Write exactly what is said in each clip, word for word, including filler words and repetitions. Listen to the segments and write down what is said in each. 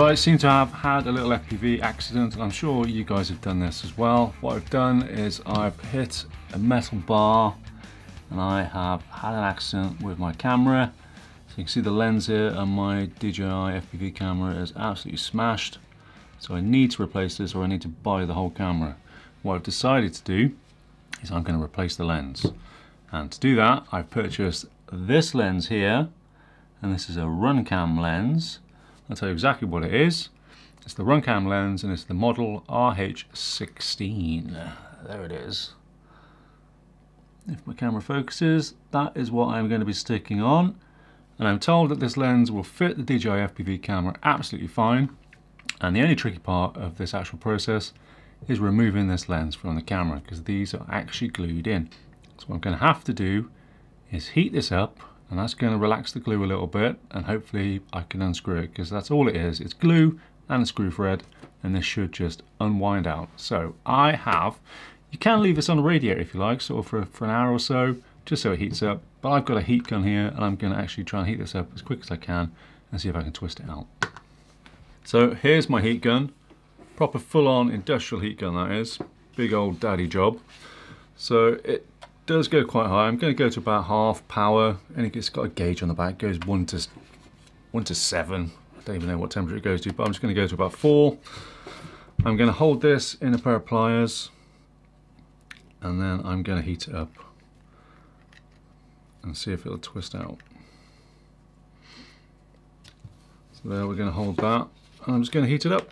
So I seem to have had a little F P V accident, and I'm sure you guys have done this as well. What I've done is I've hit a metal bar and I have had an accident with my camera. So you can see the lens here and my D J I F P V camera is absolutely smashed. So I need to replace this, or I need to buy the whole camera. What I've decided to do is I'm going to replace the lens. And to do that, I've purchased this lens here, and this is a RunCam lens. I'll tell you exactly what it is. It's the RunCam lens, and it's the model R H sixteen. There it is. If my camera focuses, that is what I'm going to be sticking on. And I'm told that this lens will fit the D J I F P V camera absolutely fine. And the only tricky part of this actual process is removing this lens from the camera, because these are actually glued in. So what I'm going to have to do is heat this up, and that's going to relax the glue a little bit, and hopefully I can unscrew it, because that's all it is. It's glue and a screw thread, and this should just unwind out. So I have, you can leave this on the radiator if you like, sort of for, for an hour or so, just so it heats up. But I've got a heat gun here, and I'm going to actually try and heat this up as quick as I can and see if I can twist it out. So here's my heat gun, proper full-on industrial heat gun that is, big old daddy job. So it does go quite high. I'm going to go to about half power, and it's got a gauge on the back. It goes one to one to seven. I don't even know what temperature it goes to, but I'm just going to go to about four. I'm going to hold this in a pair of pliers, and then I'm going to heat it up and see if it'll twist out. So there, we're going to hold that, and I'm just going to heat it up.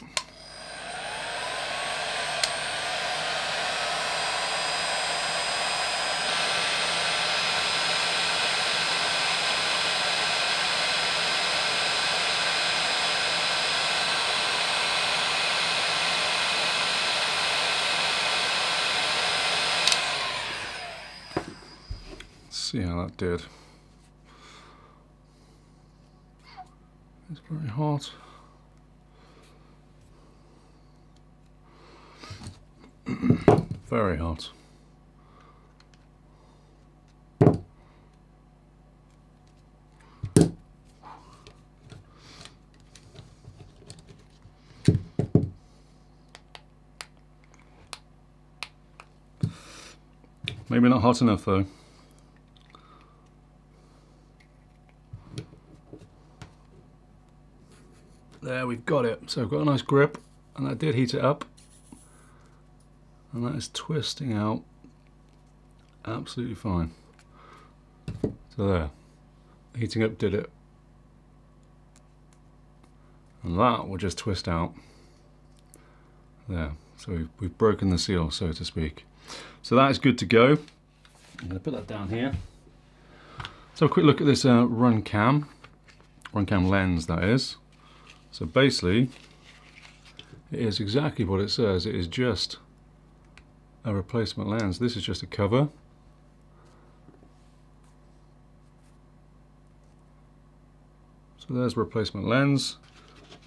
See how that did. It's very hot. Very hot. Maybe not hot enough though. There, we've got it. So I've got a nice grip, and that did heat it up, and that is twisting out absolutely fine. So there, heating up did it, and that will just twist out there. So we've, we've broken the seal, so to speak. So that is good to go. I'm going to put that down here. So a quick look at this uh, RunCam, RunCam lens that is. So basically, it is exactly what it says. It is just a replacement lens. This is just a cover. So there's a replacement lens.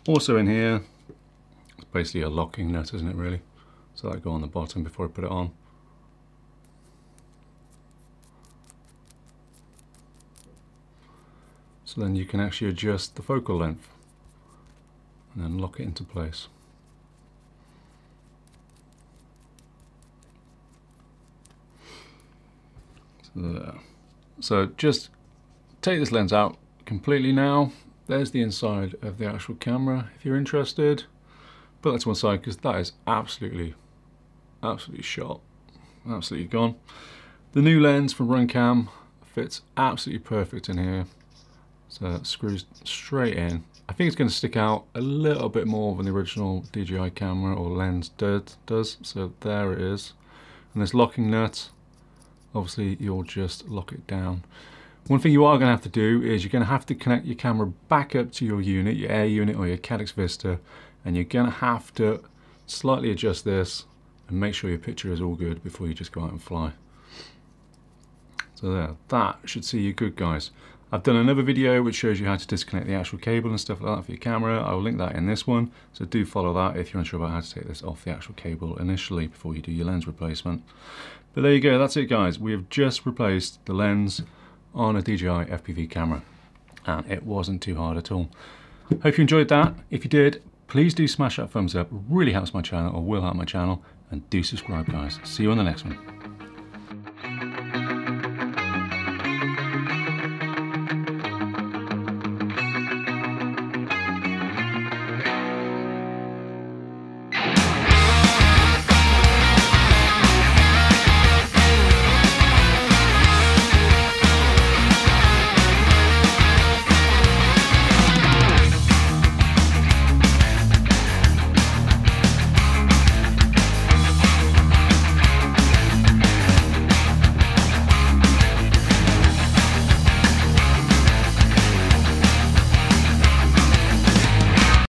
Also in here, it's basically a locking nut, isn't it really? So that'll go on the bottom before I put it on. So then you can actually adjust the focal length and then lock it into place. So, there. So just take this lens out completely now. There's the inside of the actual camera if you're interested. Put that to one side, because that is absolutely, absolutely shot. Absolutely gone. The new lens from RunCam fits absolutely perfect in here. So that screws straight in. I think it's going to stick out a little bit more than the original D J I camera or lens did, does, so there it is. And this locking nut, obviously you'll just lock it down. One thing you are going to have to do is you're going to have to connect your camera back up to your unit, your air unit or your Caddx Vista, and you're going to have to slightly adjust this and make sure your picture is all good before you just go out and fly. So there, that should see you good, guys. I've done another video which shows you how to disconnect the actual cable and stuff like that for your camera. I will link that in this one, so do follow that if you're unsure about how to take this off the actual cable initially before you do your lens replacement. But there you go, that's it guys. We have just replaced the lens on a D J I F P V camera, and it wasn't too hard at all. Hope you enjoyed that. If you did, Please do smash that thumbs up, really helps my channel, or will help my channel, and do subscribe guys. See you on the next one.